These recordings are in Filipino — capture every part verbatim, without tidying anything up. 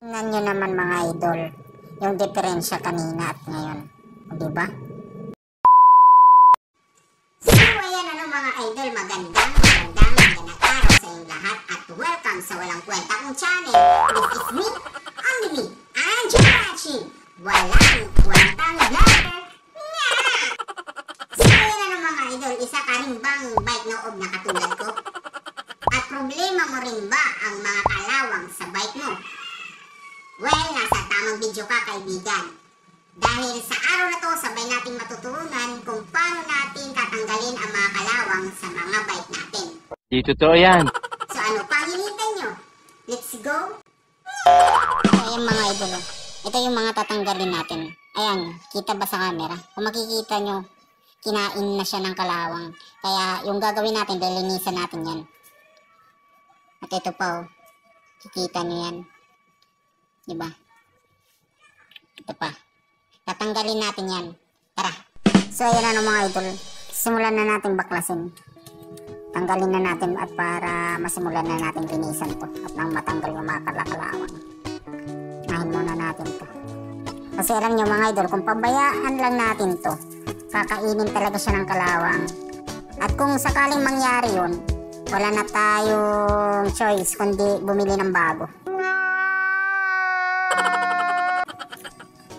Tingnan nyo naman mga idol, yung diferensya kanina at ngayon. O diba? So ayan ano mga idol, magandang magandang magandang araw sa inyong lahat at welcome sa Walang Kwentang Channel. This is me, only me, I'm Chibachi, Walang Kwentang Vlogger. So ayan ano mga idol, isa ka rin bang bike na ob na katulad ko? At problema mo rin ba ang mga kalawang sa bike mo? Well, nasa tamang video ka kaibigan. Dahil sa araw na to, sabay nating matutunan kung paano natin tatanggalin ang mga kalawang sa mga bike natin. Di totoo yan. So ano pang hinihintay nyo? Let's go! Ayan mga idol, ito yung mga tatanggalin natin. Ayan, kita ba sa camera? Kung makikita nyo, kinain na siya ng kalawang. Kaya yung gagawin natin, lilinisan natin yan. At ito pa, oh. Kikita nyo yan. Diba? Ito pa. Tatanggalin natin yan. Tara. So, ayan na ano, mga idol. Simulan na natin baklasin. Tanggalin na natin at para masimulan na natin linisan to. At nang matanggal yung mga kalawang. Nahin muna natin to. Kasi alam nyo mga idol, kung pabayaan lang natin to, kakainin talaga siya ng kalawang. At kung sakaling mangyari yun, wala na tayong choice kundi bumili ng bago.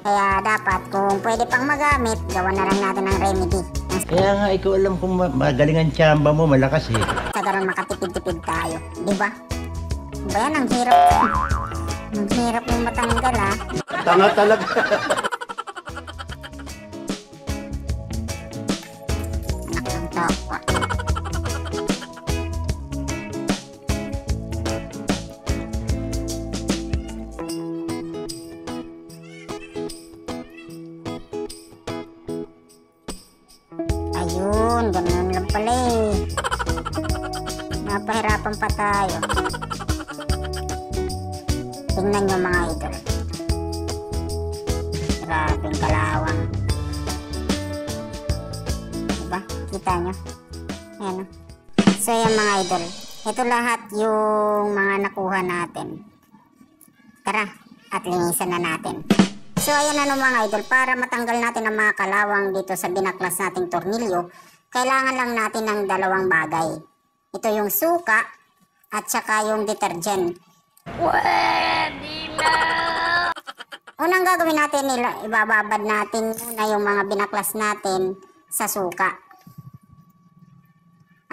Kaya dapat kung pwede pang magamit, gawa na lang natin ng remedy. Kaya nga ikaw alam kung magaling ang tsamba mo, malakas eh. Sa garon makatipid-tipid tayo, di ba? Ba yan, ang hirap. Ang hirap yung matanggal ha. Tanga talaga. Anak ng toko. Ayun, ganun lang pala eh. Napahirapan pa tayo. Tingnan nyo mga idol. Grabing kalawang. Diba? Kita nyo? Ayan o. So yan mga idol, ito lahat yung mga nakuha natin. Tara, at linisan na natin. So ayan ano mga idol, para matanggal natin ang mga kalawang dito sa binaklas nating tornilyo, kailangan lang natin ng dalawang bagay. Ito yung suka at saka yung detergent. Pwede na! Unang gagawin natin, ibababad natin muna yung mga binaklas natin sa suka.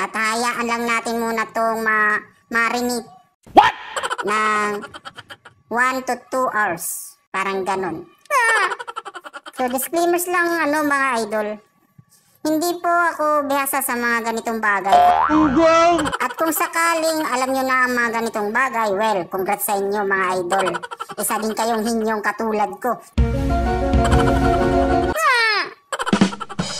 At hayaan lang natin muna itong ma marinate ng one to two hours. Parang ganun. So, disclaimers lang, ano, mga idol. Hindi po ako bihasa sa mga ganitong bagay. At kung sakaling alam nyo na ang mga ganitong bagay, well, congrats sa inyo, mga idol. Isa din kayong hinyong katulad ko.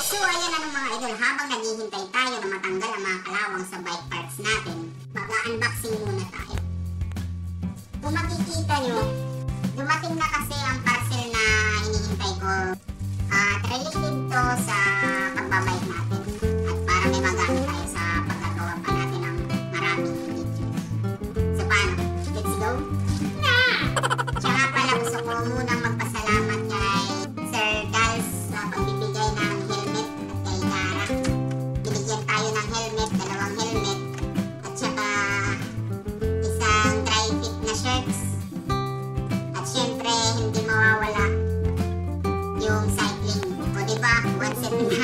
So, ayan ano, mga idol. Habang naghihintay tayo na matanggal ang mga kalawang sa bike parts natin, mag-unboxing muna tayo. Kung makikita nyo, dumating na kasi ang parcel na hinihintay ko. At related to sa pagbabayad natin. At para may magamit tayo sa pagkagawa pa natin ng maraming video. So paano? Let's go? Na! Tsaka pala gusto ko munang magpasalamat kay Sir Dals sa pagbibigay ng helmet at kay Tara. Binigyan tayo ng helmet, dalawang helmet. At tsaka isang tri-fit na shirts. Siyempre, hindi mawawala yung cycling. O diba? One set na.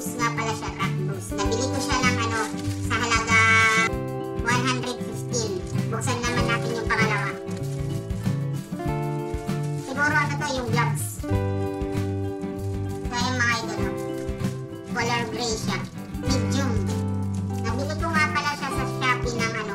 Ruffles nga pala siya, Ruffles. Nabili ko siya ng ano, sa halaga one hundred fifteen. Buksan naman natin yung pangalawa. Siguro ano to, yung gloves. Ito yung mga ito, no? Color gray siya. Medium. Nabili ko nga pala siya sa Shopee ng ano,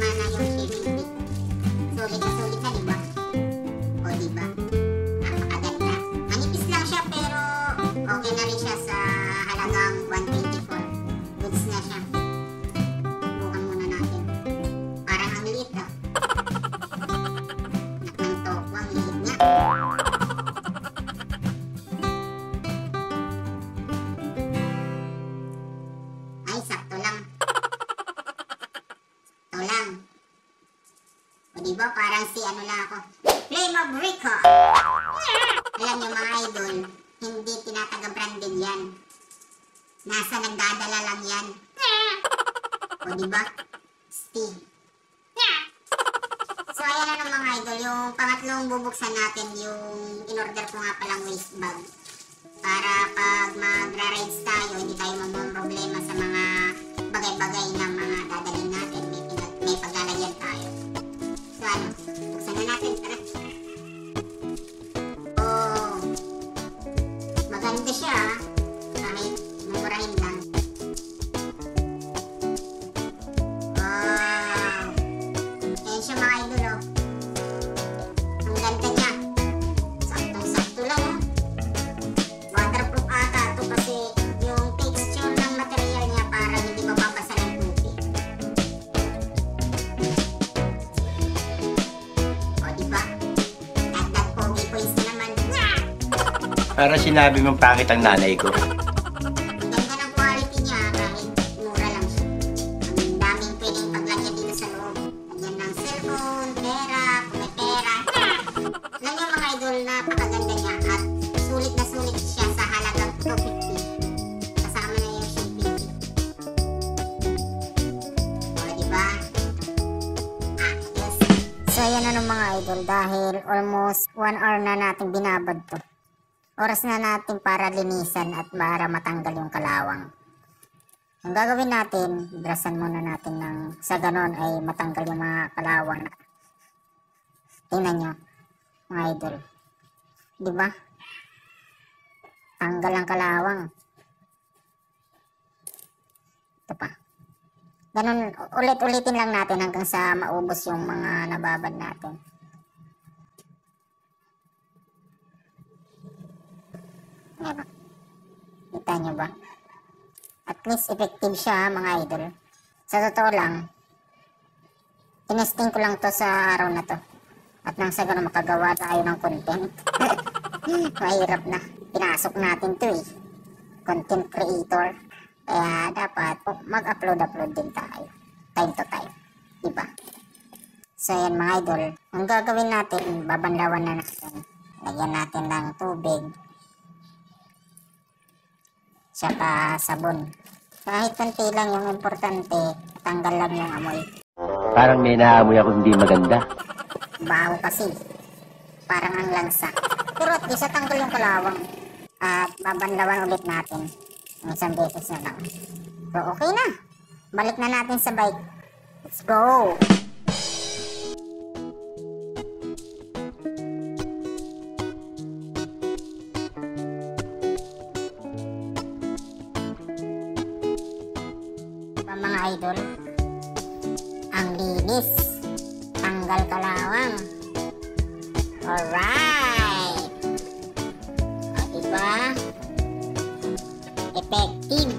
na yung shipping. Sulit na sulit na, diba? O diba? Okay na rin siya sa halagang one twenty-four. Goods na siya. Bukan muna natin. Parang ang liit daw. Nakang toko, ang liit niya. Ay, sakto lang. Sakto lang. O diba, parang si ano lang ako. Flame of Rico! Alam niyo mga idol, hindi tinataga-branded yan. Nasa nagdadala lang yan. O diba? Steve. So ayan na ng mga idol. Yung pangatlong bubuksan natin yung in-order ko nga palang waste bag. Para pag magra-rides tayo, hindi tayo magmong problema sa mga bagay-bagay ng mga dadalhin natin. May, may paglalagyan tayo. So ano? Buksan na natin. Tara. Maganda siya, kahit murahin lang. Wow! Ayan siya mga idol, oh. Ang ganda niya. Saktong-sakto lang, oh. Waterproof ata ito kasi yung texture ng material niya para hindi mapapasa ng tubig. O, diba? Dagdag pogi points na naman. Parang sinabi mong pangit ang nanay ko. Ang ganda ng quality niya kahit mura lang siya. Ang daming pwedeng paglagyan dito sa loob. Lagyan ng cellphone, pera, kung may pera. Alam niyo mga idol, napakaganda niya at sulit na sulit siya sa halagang two fifty. Kasama na yung shipping. O, diba? Ah, yes. So, yan na ng mga idol dahil almost one hour na natin binabad to. Oras na natin para linisan at para matanggal yung kalawang. Ang gagawin natin, brasan muna natin ng sa ganon ay matanggal yung mga kalawang. Tingnan nyo, mga idol. Diba? Tanggal ang kalawang. Ito pa. Ganon, ulit-ulitin lang natin hanggang sa maubos yung mga nababad natin. Kita nyo ba? At least effective siya mga idol. Sa totoo lang, tinesting ko lang to sa araw na to. At nang sa ganun makagawa tayo ng content. Mahirap na. Pinasok natin to eh. Content creator. Kaya dapat mag-upload-upload din tayo. Time to time. Diba? So yan mga idol. Ang gagawin natin, babanlawan na natin. Lagyan natin ng tubig. Tsaka sabon. Kahit konti lang yung importante, tanggal lang yung amoy. Parang may naamoy ako hindi maganda. Baho kasi. Parang ang langsa. Pero at isa tanggal yung kalawang. At babanlawan ulit natin. Isang beses na lang. So okay na. Balik na natin sa bike. Let's go! Mga idol, ang linis, tanggal kalawang. Alright, o diba, effective.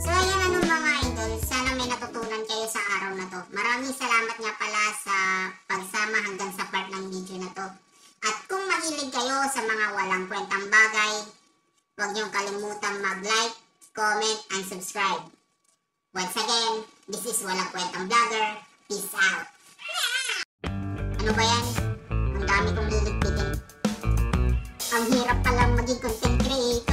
So ayan ano mga idol, sana may natutunan kayo sa araw na to. Maraming salamat nga pala sa pagsama hanggang sa part ng video na to. At kung mahilig kayo sa mga walang kwentang bagay, huwag niyong kalimutang mag like, comment and subscribe. Once again, this is Walang Kwentang Vlogger. Peace out. Ano ba yan? Ang dami kong liligpitin. Ang hirap palang maging content creator.